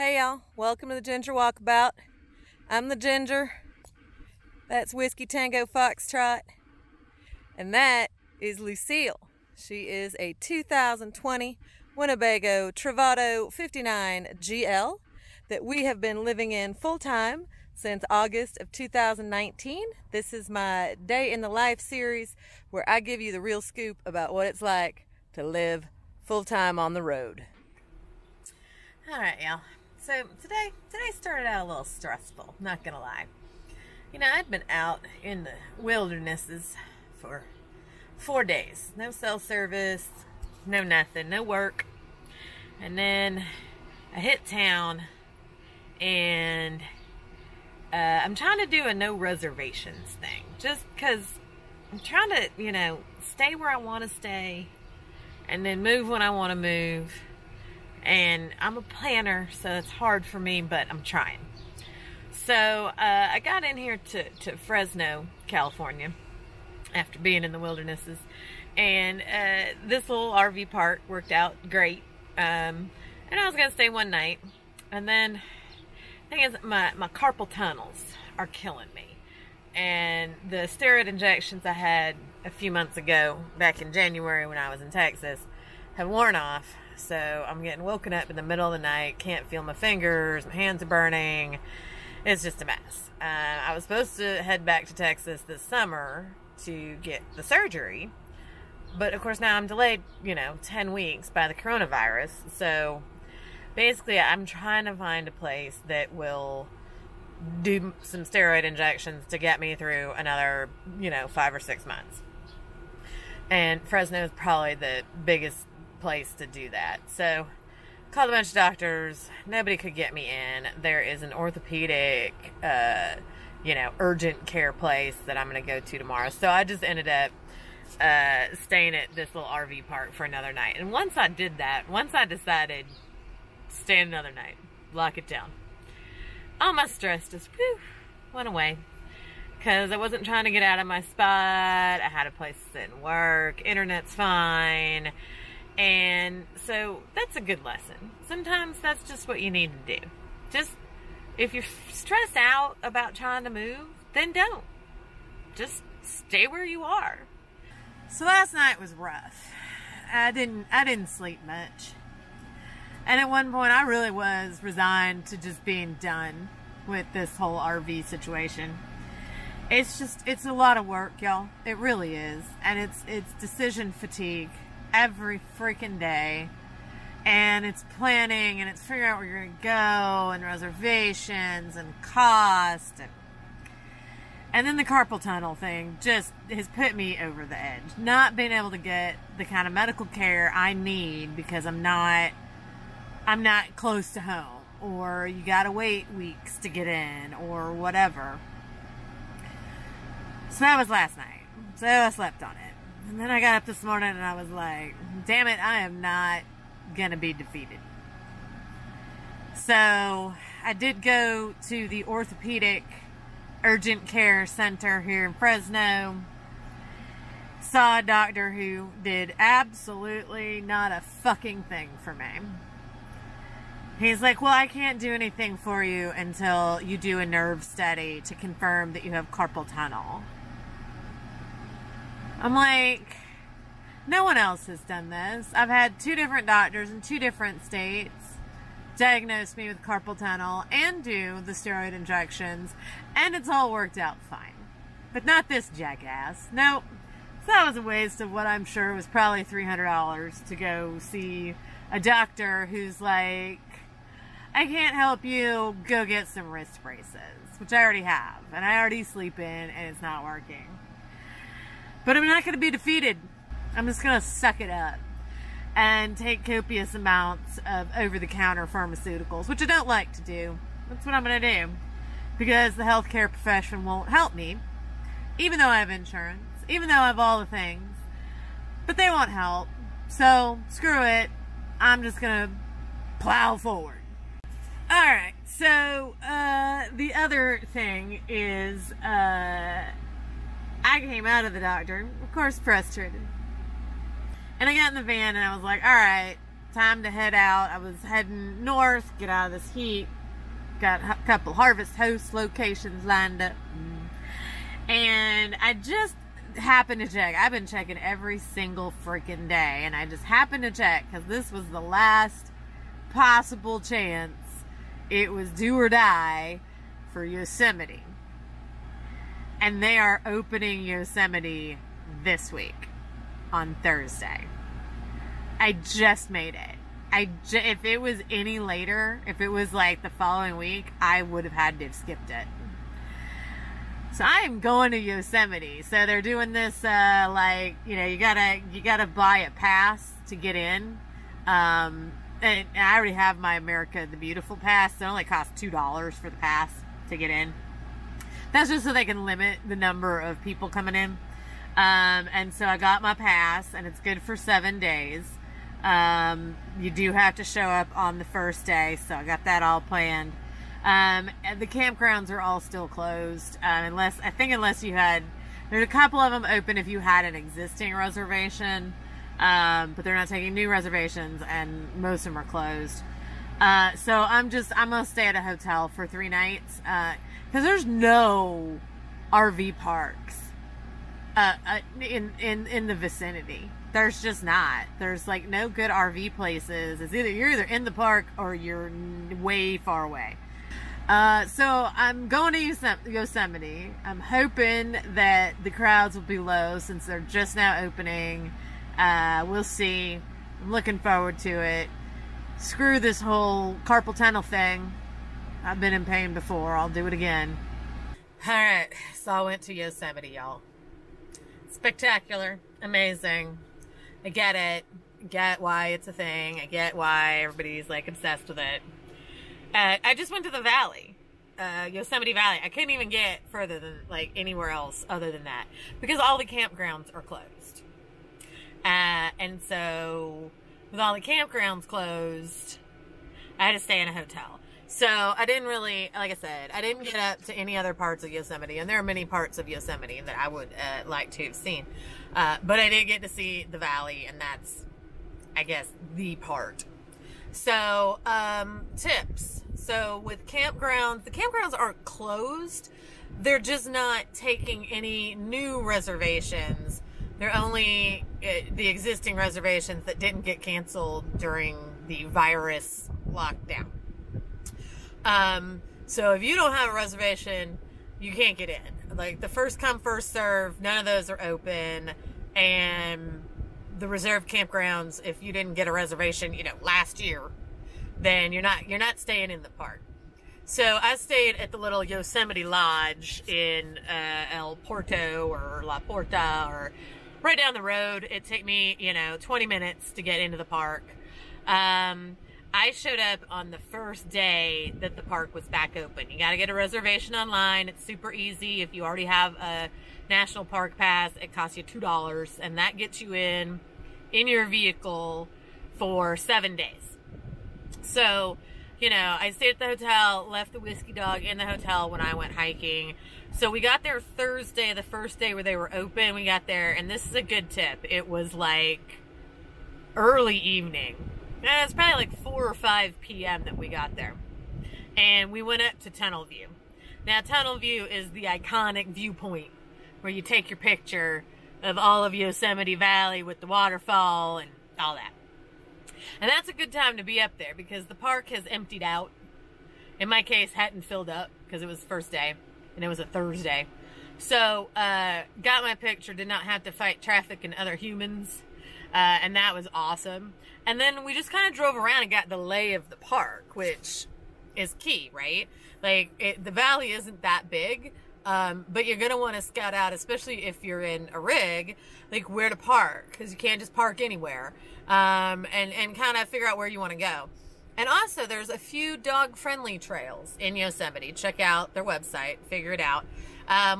Hey y'all, welcome to the Ginger Walkabout. I'm the Ginger, that's Whiskey Tango Foxtrot, and that is Lucille. She is a 2020 Winnebago Travato 59 GL that we have been living in full time since August of 2019. This is my Day in the Life series where I give you the real scoop about what it's like to live full time on the road. All right, y'all. So today started out a little stressful, not gonna lie. You know, I'd been out in the wildernesses for 4 days. No cell service, no nothing, no work. And then I hit town and I'm trying to do a no reservations thing just because I'm trying to, you know, stay where I want to stay and then move when I want to move. And I'm a planner, so it's hard for me, but I'm trying. So I got in here to Fresno, California, after being in the wildernesses. And this little RV park worked out great. And I was going to stay one night. And then the thing is, my carpal tunnels are killing me. And the steroid injections I had a few months ago, back in January when I was in Texas, have worn off. So I'm getting woken up in the middle of the night, can't feel my fingers, my hands are burning. It's just a mess. I was supposed to head back to Texas this summer to get the surgery, but of course now I'm delayed, you know, 10 weeks by the coronavirus. So basically I'm trying to find a place that will do some steroid injections to get me through another, you know, 5 or 6 months. And Fresno is probably the biggest place to do that. So called a bunch of doctors. Nobody could get me in. There is an orthopedic, you know, urgent care place that I'm going to go to tomorrow. So I just ended up staying at this little RV park for another night. And once I did that, once I decided to stay another night, lock it down, all my stress just went away. Because I wasn't trying to get out of my spot. I had a place to sit and work. Internet's fine. And so that's a good lesson. Sometimes that's just what you need to do. Just, if you're stressed out about trying to move, then don't. Just stay where you are. So last night was rough. I didn't sleep much. And at one point I really was resigned to just being done with this whole RV situation. It's just, it's a lot of work, y'all. It really is. And it's decision fatigue. Every freaking day, and it's planning, and it's figuring out where you're gonna go, and reservations, and cost, and then the carpal tunnel thing just has put me over the edge. Not being able to get the kind of medical care I need because I'm not close to home, or you gotta wait weeks to get in, or whatever. So that was last night. So I slept on it. And then I got up this morning and I was like, damn it, I am not going to be defeated. So I did go to the orthopedic urgent care center here in Fresno. Saw a doctor who did absolutely not a fucking thing for me. He's like, well, I can't do anything for you until you do a nerve study to confirm that you have carpal tunnel. I'm like, no one else has done this. I've had 2 different doctors in 2 different states diagnose me with carpal tunnel and do the steroid injections, and it's all worked out fine. But not this jackass. Nope. So that was a waste of what I'm sure was probably $300 to go see a doctor who's like, I can't help you, go get some wrist braces, which I already have, and I already sleep in, and it's not working. But I'm not going to be defeated. I'm just going to suck it up and take copious amounts of over-the-counter pharmaceuticals, which I don't like to do. That's what I'm going to do because the healthcare profession won't help me, even though I have insurance, even though I have all the things, but they won't help. So screw it. I'm just going to plow forward. All right. So the other thing is, I came out of the doctor, of course, frustrated. And I got in the van and I was like, all right, time to head out. I was heading north, get out of this heat. Got a couple harvest host locations lined up. And I just happened to check. I've been checking every single freaking day. And I just happened to check because this was the last possible chance. It was do or die for Yosemite. And they are opening Yosemite this week on Thursday. I just made it. If it was any later, if it was like the following week, I would have had to have skipped it. So I am going to Yosemite. So they're doing this, like, you know, you gotta buy a pass to get in. And I already have my America the Beautiful pass. So it only costs $2 for the pass to get in. That's just so they can limit the number of people coming in. And so I got my pass, and it's good for 7 days. You do have to show up on the first day, so I got that all planned. And the campgrounds are all still closed, unless you had, there's a couple of them open if you had an existing reservation, but they're not taking new reservations, and most of them are closed. So I'm gonna stay at a hotel for 3 nights, because there's no RV parks in the vicinity. There's just not. There's like no good RV places. It's either you're in the park or you're way far away. So I'm going to Yosemite. I'm hoping that the crowds will be low since they're just now opening. We'll see. I'm looking forward to it. Screw this whole carpal tunnel thing. I've been in pain before. I'll do it again. All right. So I went to Yosemite, y'all. Spectacular. Amazing. I get it. I get why it's a thing. I get why everybody's like obsessed with it. I just went to the valley, Yosemite Valley. I couldn't even get further than like anywhere else other than that because all the campgrounds are closed. And so with all the campgrounds closed, I had to stay in a hotel. So I didn't really, like I said, I didn't get up to any other parts of Yosemite, and there are many parts of Yosemite that I would like to have seen. But I did get to see the valley, and that's, I guess, the part. So, tips. So with campgrounds, the campgrounds aren't closed. They're just not taking any new reservations. They're only the existing reservations that didn't get canceled during the virus lockdown. So if you don't have a reservation, you can't get in. Like the first come, first serve, none of those are open. And the reserved campgrounds, if you didn't get a reservation, you know, last year, then you're not staying in the park. So I stayed at the little Yosemite Lodge in, El Porto or La Porta or right down the road. It took me, you know, 20 minutes to get into the park. I showed up on the first day that the park was back open. You got to get a reservation online. It's super easy. If you already have a national park pass, it costs you $2, and that gets you in your vehicle for 7 days. So, you know, I stayed at the hotel, left the whiskey dog in the hotel when I went hiking. So we got there Thursday, the first day where they were open. We got there, and this is a good tip. It was like early evening. Yeah, it's probably like 4 or 5 p.m. that we got there. And we went up to Tunnel View. Now, Tunnel View is the iconic viewpoint where you take your picture of all of Yosemite Valley with the waterfall and all that. And that's a good time to be up there because the park has emptied out. In my case, hadn't filled up because it was the first day and it was a Thursday. So, got my picture, did not have to fight traffic and other humans. And that was awesome. And then we just kind of drove around and got the lay of the park, which is key, right? Like, the valley isn't that big, but you're going to want to scout out, especially if you're in a rig, like where to park, because you can't just park anywhere, and kind of figure out where you want to go. And also, there's a few dog-friendly trails in Yosemite. Check out their website, figure it out.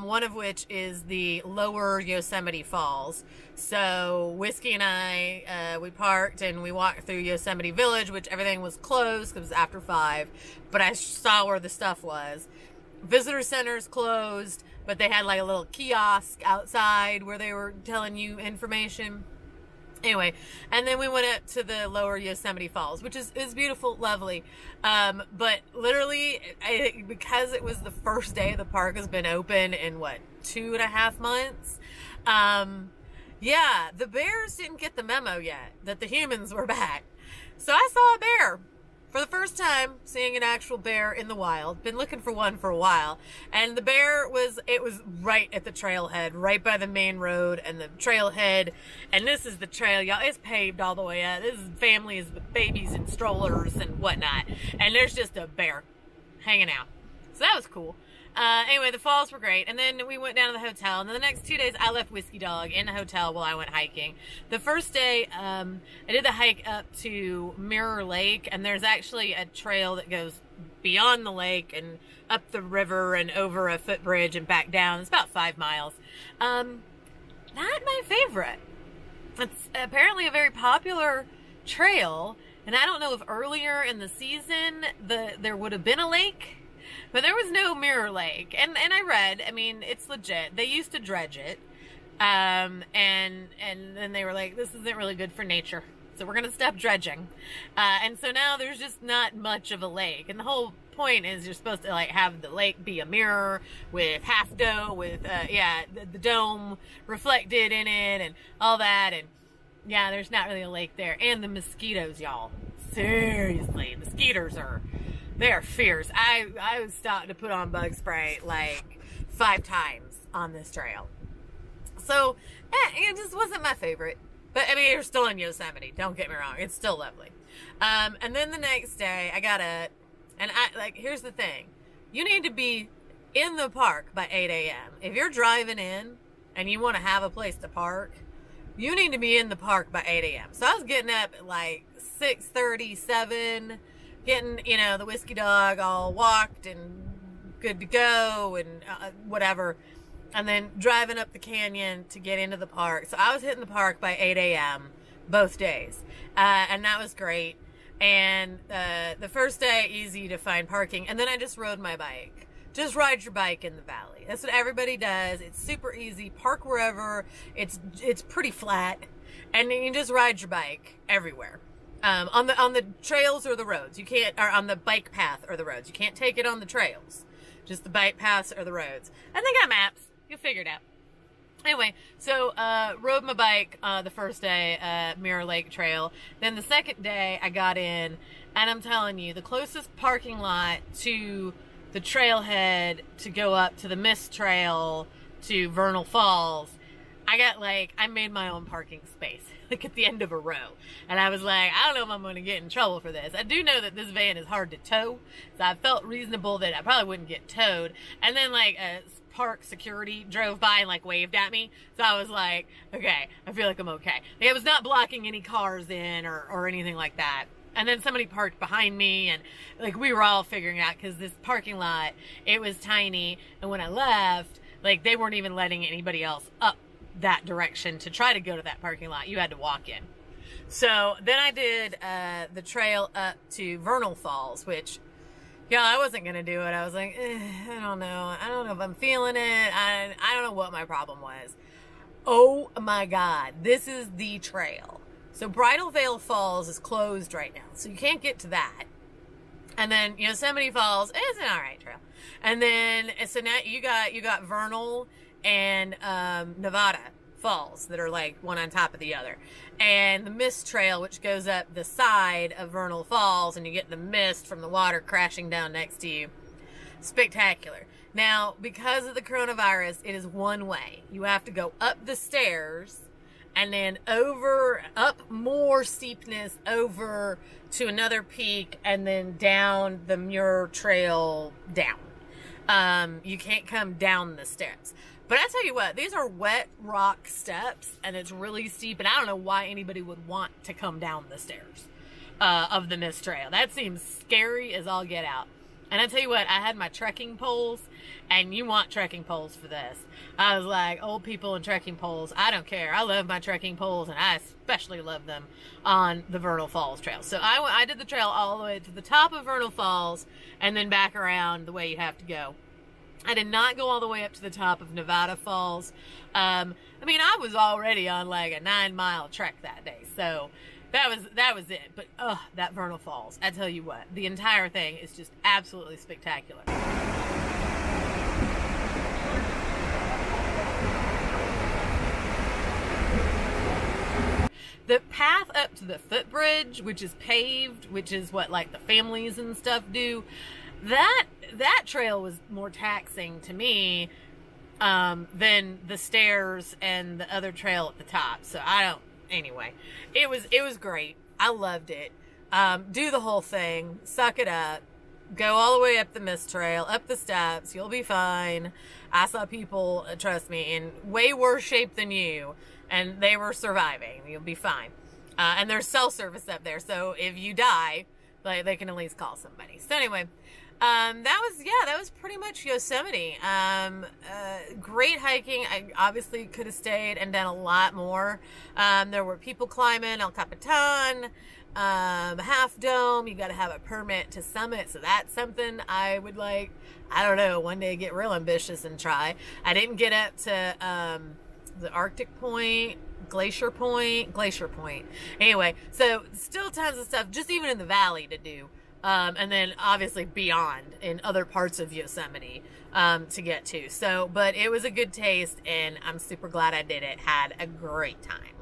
One of which is the Lower Yosemite Falls. So Whiskey and I, we parked and we walked through Yosemite Village, which everything was closed because it was after 5. But I saw where the stuff was. Visitor centers closed, but they had like a little kiosk outside where they were telling you information. Anyway, and then we went up to the Lower Yosemite Falls, which is beautiful, lovely. But literally, because it was the first day the park has been open in, what, 2.5 months? Yeah, the bears didn't get the memo yet that the humans were back. So I saw a bear. For the first time, seeing an actual bear in the wild. Been looking for one for a while. And the bear was, it was right at the trailhead, right by the main road and the trailhead. And this is the trail, y'all. It's paved all the way up. This is families with babies and strollers and whatnot. And there's just a bear hanging out. So that was cool. Anyway, the falls were great. And then we went down to the hotel. And then the next 2 days, I left Whiskey Dog in the hotel while I went hiking. The first day, I did the hike up to Mirror Lake. And there's actually a trail that goes beyond the lake and up the river and over a footbridge and back down. It's about 5 miles. Not my favorite. It's apparently a very popular trail. And I don't know if earlier in the season there would have been a lake. But there was no Mirror Lake, and I read, I mean, it's legit. They used to dredge it, and then they were like, this isn't really good for nature, so we're going to stop dredging. And so now there's just not much of a lake, and the whole point is you're supposed to, like, have the lake be a mirror with Half Dome, with, yeah, the dome reflected in it, and all that, and yeah, there's not really a lake there. And the mosquitoes, y'all, seriously, mosquitoes are... they're fierce. I was stopped to put on bug spray like 5 times on this trail. So, it just wasn't my favorite. But, I mean, you're still in Yosemite. Don't get me wrong. It's still lovely. And then the next day, I got up. And, like, here's the thing. You need to be in the park by 8 a.m. If you're driving in and you want to have a place to park, you need to be in the park by 8 a.m. So, I was getting up at, like, 6:30, 7 getting, you know, the Whiskey Dog all walked and good to go and whatever. And then driving up the canyon to get into the park. So I was hitting the park by 8 a.m. both days. And that was great. And the first day, easy to find parking. And then I just rode my bike. Just ride your bike in the valley. That's what everybody does. It's super easy. Park wherever. It's pretty flat. And then you just ride your bike everywhere. On the trails or the roads. You can't, or on the bike path or the roads. You can't take it on the trails. Just the bike paths or the roads. And they got maps. You'll figure it out. Anyway, so, rode my bike, the first day, Mirror Lake Trail. Then the second day I got in, and I'm telling you, the closest parking lot to the trailhead to go up to the Mist Trail to Vernal Falls, I got, like, I made my own parking space, like, at the end of a row. And I was like, I don't know if I'm going to get in trouble for this. I do know that this van is hard to tow, so I felt reasonable that I probably wouldn't get towed. And then, like, a park security drove by and, like, waved at me. So I was like, okay, I feel like I'm okay. Like, I was not blocking any cars in or anything like that. And then somebody parked behind me, and, like, we were all figuring out, because this parking lot, it was tiny. And when I left, like, they weren't even letting anybody else up that direction to try to go to that parking lot. You had to walk in. So then I did the trail up to Vernal Falls, which, yeah, I wasn't going to do it. I was like, I don't know. I don't know if I'm feeling it. I don't know what my problem was. Oh my God. This is the trail. So Bridal Veil Falls is closed right now. So you can't get to that. And then Yosemite Falls is an all right trail. And then, so now you got Vernal and Nevada Falls that are like one on top of the other, and the Mist Trail, which goes up the side of Vernal Falls, and you get the mist from the water crashing down next to you. Spectacular. Now, because of the coronavirus, it is one way. You have to go up the stairs and then over, up more steepness, over to another peak, and then down the Muir Trail down. You can't come down the steps. But I tell you what, these are wet rock steps, and it's really steep, and I don't know why anybody would want to come down the stairs of the Mist Trail. That seems scary as all get out. And I tell you what, I had my trekking poles, and you want trekking poles for this. I was like, old people and trekking poles, I don't care. I love my trekking poles, and I especially love them on the Vernal Falls Trail. So I did the trail all the way to the top of Vernal Falls, and then back around the way you have to go I did not go all the way up to the top of Nevada Falls. I mean, I was already on like a 9-mile trek that day, so that was it. But that Vernal Falls, I tell you what, the entire thing is just absolutely spectacular. The path up to the footbridge, which is paved, which is what like the families and stuff do, that trail was more taxing to me than the stairs and the other trail at the top. So anyway, it was great. I loved it. Do the whole thing, suck it up, go all the way up the Mist Trail, up the steps, you'll be fine. I saw people, trust me, in way worse shape than you, and they were surviving. You'll be fine. And there's cell service up there, so if you die, like, they can at least call somebody. So anyway, that was pretty much Yosemite. Great hiking. I obviously could have stayed and done a lot more. There were people climbing El Capitan, Half Dome. You got to have a permit to summit, so that's something I would like, I don't know, one day get real ambitious and try. I didn't get up to the Arctic Point, Glacier Point. Anyway, so still tons of stuff, just even in the valley to do. And then obviously beyond in other parts of Yosemite to get to. So, but it was a good taste, and I'm super glad I did it. Had a great time.